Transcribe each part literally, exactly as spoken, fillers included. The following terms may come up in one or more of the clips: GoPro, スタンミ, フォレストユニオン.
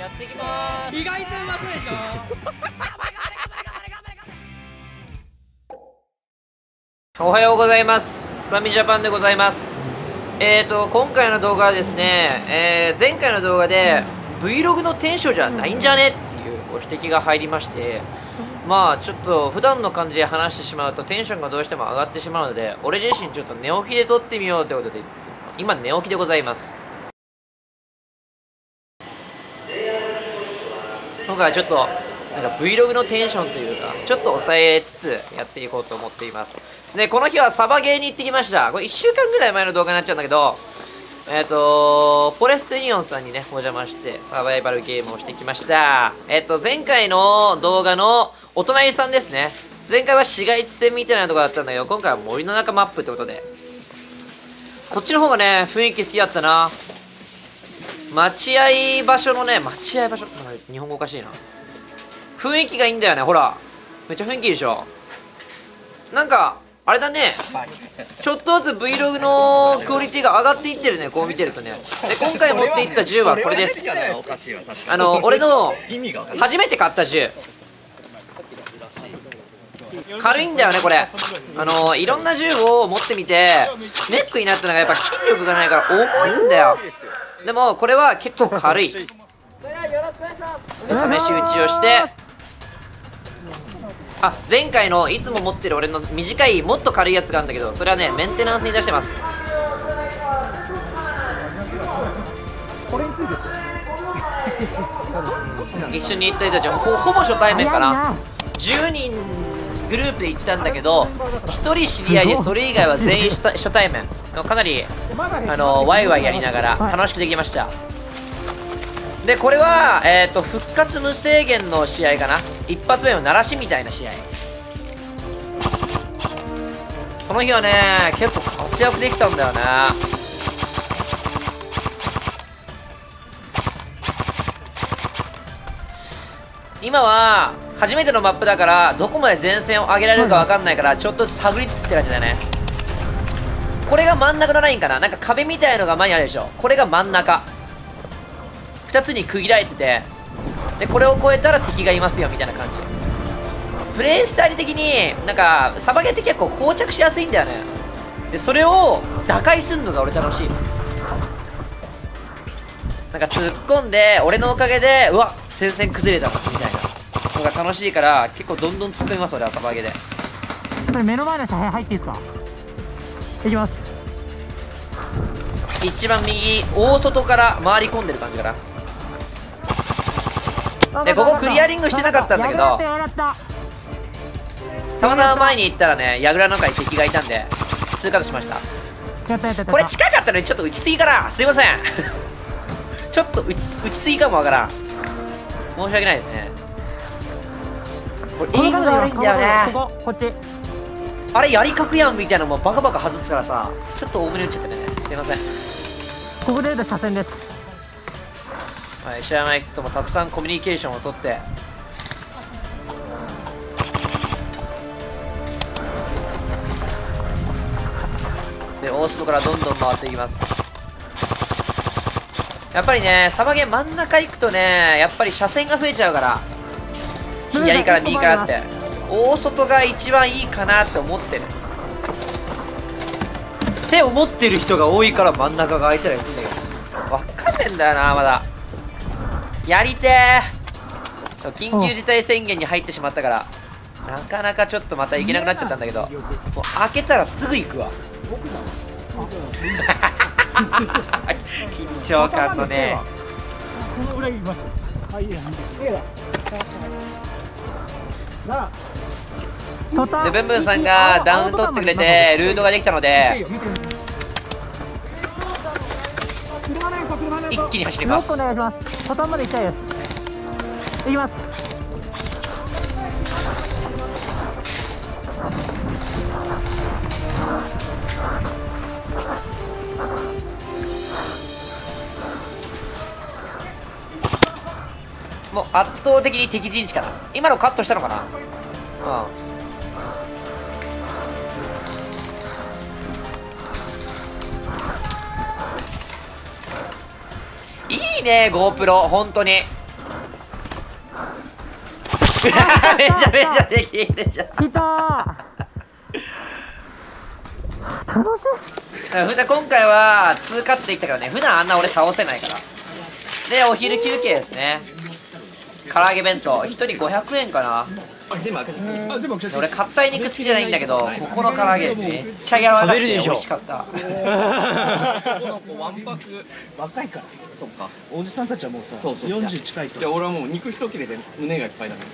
やっていきます。意外とうまそうでしょ。おはようございます。スタミジャパンでございます。えーと今回の動画はですね、えー、前回の動画で Vlog のテンションじゃないんじゃねっていうご指摘が入りまして、まあちょっと普段の感じで話してしまうとテンションがどうしても上がってしまうので、俺自身ちょっと寝起きで撮ってみようということで今寝起きでございます。今回はちょっとなんか Vlog のテンションというかちょっと抑えつつやっていこうと思っています。でこの日はサバゲーに行ってきました。これいっしゅうかんぐらい前の動画になっちゃうんだけど、えっとフォレストユニオンさんにねお邪魔してサバイバルゲームをしてきました。えっと前回の動画のお隣さんですね。前回は市街地戦みたいなとこだったんだけど、今回は森の中マップってことでこっちの方がね雰囲気好きだったな。待合場所のね、待合場所なんか日本語おかしいな、雰囲気がいいんだよね。ほらめっちゃ雰囲気いいでしょ。なんかあれだね、ちょっとずつ Vlog のクオリティが上がっていってるね、こう見てるとね。で今回持っていった銃はこれです。あの俺の初めて買った銃、軽いんだよねこれ。あのいろんな銃を持ってみてネックになったのがやっぱ筋力がないから重いんだよ。でもこれは結構軽い。試し打ちをして、あ、前回のいつも持ってる俺の短いもっと軽いやつがあるんだけど、それはねメンテナンスに出してます。一緒に行った人たちは ほ, ほぼ初対面かな。じゅうにんグループで行ったんだけどひとり知り合いで、それ以外は全員初対面。かなりあのワイワイやりながら楽しくできました。でこれは、えー、と復活無制限の試合かな。一発目の鳴らしみたいな試合。この日はね結構活躍できたんだよね。今は初めてのマップだからどこまで前線を上げられるか分かんないから、ちょっと探りつつって感じだよね。これが真ん中のラインかな。なんか壁みたいのが前にあるでしょ。これが真ん中、ふたつに区切られてて、でこれを越えたら敵がいますよみたいな感じ。プレイスタイル的になんかサバゲーって結構膠着しやすいんだよね。でそれを打開するのが俺楽しい。なんか突っ込んで俺のおかげでうわっ戦線崩れたみたいなのが楽しいから、結構どんどん突っ込みます俺はサバゲーで。これ目の前の人入っていいですか。いきます。一番右大外から回り込んでる感じかな。でここクリアリングしてなかったんだけど、たまたま前に行ったらね櫓の中に敵がいたんで通過としました。これ近かったのにちょっと打ちすぎかな、すいません。ちょっと打ち、打ちすぎかもわからん、申し訳ないですね。これエイムが悪いんだよね。こここっちあれやりかくやんみたいなのもバカバカ外すからさ、ちょっと多めに打っちゃってね、すいません。ここで出た車線です。はい、知らない人ともたくさんコミュニケーションをとって、で大外からどんどん回っていきます。やっぱりねサバゲー真ん中行くとねやっぱり車線が増えちゃうから、左から右からって大外が一番いいかなって思ってるって思ってる人が多いから真ん中が空いてたりするんだけど、分かんねえんだよな。まだやりてー、緊急事態宣言に入ってしまったからなかなかちょっとまた行けなくなっちゃったんだけど、もう開けたらすぐ行くわ。緊張感のねこの裏行きました。あ、いいや、でブンブンさんがダウン取ってくれてルートができたので一気に走ります。もう圧倒的に敵陣地かな。今のカットしたのかな。うん、いいね GoPro 本当にめちゃめちゃできるじゃん。来たー。楽しい。じゃ今回は通過っていったからね。普段あんな俺倒せないから。でお昼休憩ですね。唐揚げ弁当一人ごひゃくえんかな。全部開けちゃった。俺硬い肉好きじゃないんだけど、ここの唐揚げめっちゃ柔らかくて美味しかった。この子わんぱく若いから。そっか。おじさんたちはもうさ、よんじゅう近いと。いや俺はもう肉一切れで胸がいっぱいだから。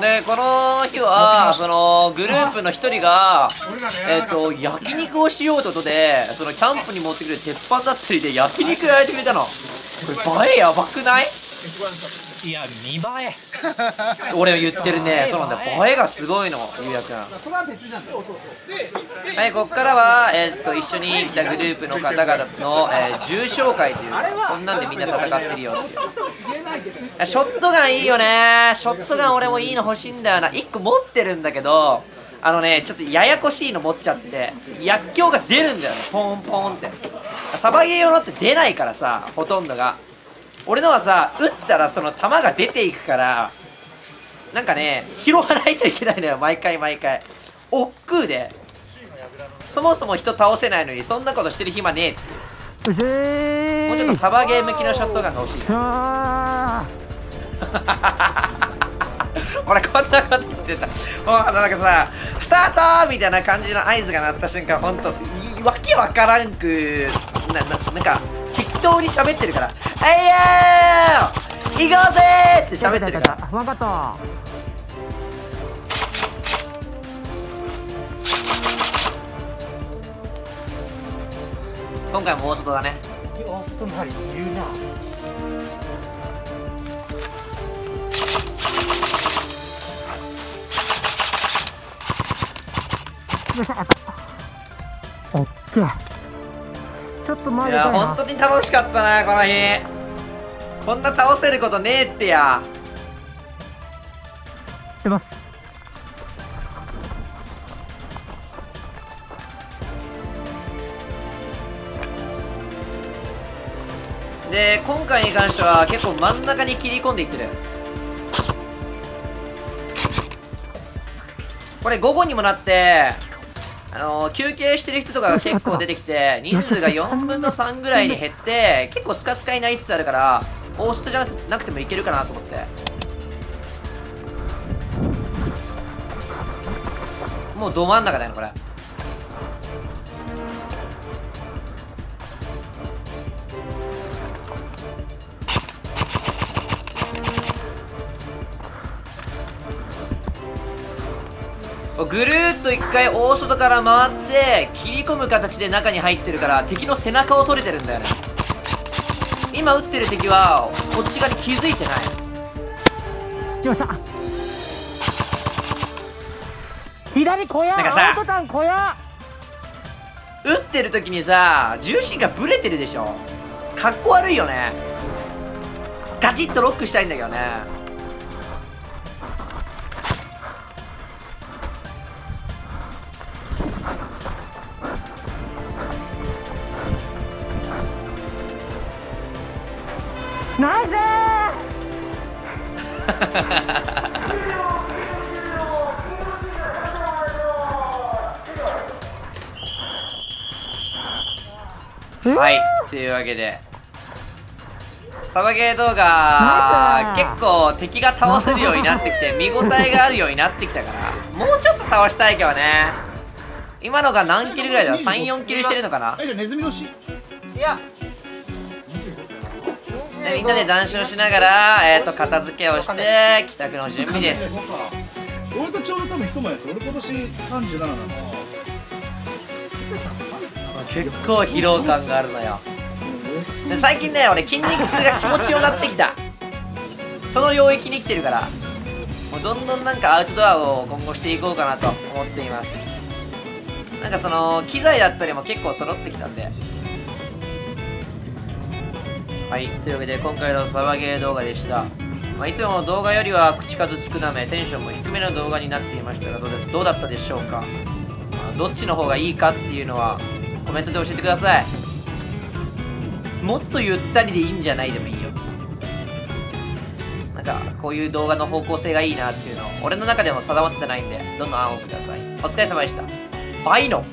でこの日はそのグループの一人がえっと焼肉をしようということで、そのキャンプに持ってくる鉄板だったりで焼肉焼いてくれたの。これ映えやばくない？いや見栄え俺言ってるね。そうなんだ、映えがすごいのゆうやくん。はい、ここからは、えー、っと一緒に来たグループの方々の、えー、重賞会という、こんなんでみんな戦ってるよっていう。ショットガンいいよね。ショットガン俺もいいの欲しいんだよな。いっこ持ってるんだけど、あのねちょっとややこしいの持っちゃってて薬莢が出るんだよね。ポンポンってサバゲー用のって出ないからさ、ほとんどが。俺のはさ、打ったらその弾が出ていくから、なんかね、拾わないといけないのよ、毎回毎回。おっくうで。そもそも人倒せないのに、そんなことしてる暇ねえ。もうちょっとサバゲー向きのショットガンが欲しい。俺こんなこと言ってた。もうなんかさ、スタートみたいな感じの合図が鳴った瞬間、ほんと、わけわからんく、な、な、なんか、適当に喋ってるから「あいよー行こうぜー!」って喋ってるから。分かった。今回も大外だね。大外の針言うな。よいしょ、あった。オッケー。ちょっといや本当に楽しかったなこの日。こんな倒せることねえってや。出ます。で今回に関しては結構真ん中に切り込んでいってる。これ午後にもなって。あのー、休憩してる人とかが結構出てきて、人数がよんぶんのさんぐらいに減って結構スカスカになりつつあるから、大外じゃなくてもいけるかなと思って。もうど真ん中だよねこれ。ぐるーっと一回大外から回って切り込む形で中に入ってるから、敵の背中を取れてるんだよね。今撃ってる敵はこっち側に気づいてない。よっしゃ、左小屋。なんかさ、撃ってる時にさ重心がブレてるでしょ。かっこ悪いよね。ガチッとロックしたいんだけどね。ナイスーはい、というわけでサバゲー動画結構敵が倒せるようになってきて見応えがあるようになってきたから、もうちょっと倒したいけどね。今のが何キルぐらいだろう。さん、よんキルしてるのかな。いやでみんなで談笑しながら、えー、と片付けをして帰宅の準備です。俺とちょうど多分一前です。俺今年さんじゅうなななの。結構疲労感があるのよ。で最近ね俺筋肉痛が気持ちよくなってきた。その領域に来てるから、もうどんどんなんかアウトドアを今後していこうかなと思っています。なんかその機材だったりも結構揃ってきたんで。はい、というわけで今回のサバゲー動画でした。まあ、いつもの動画よりは口数少なめ、テンションも低めの動画になっていましたが、どうだ、どうだったでしょうか。まあ、どっちの方がいいかっていうのはコメントで教えてください。もっとゆったりでいいんじゃないでもいいよ。なんかこういう動画の方向性がいいなっていうの俺の中でも定まってないんで、どんどん案をください。お疲れ様でした。バイノ。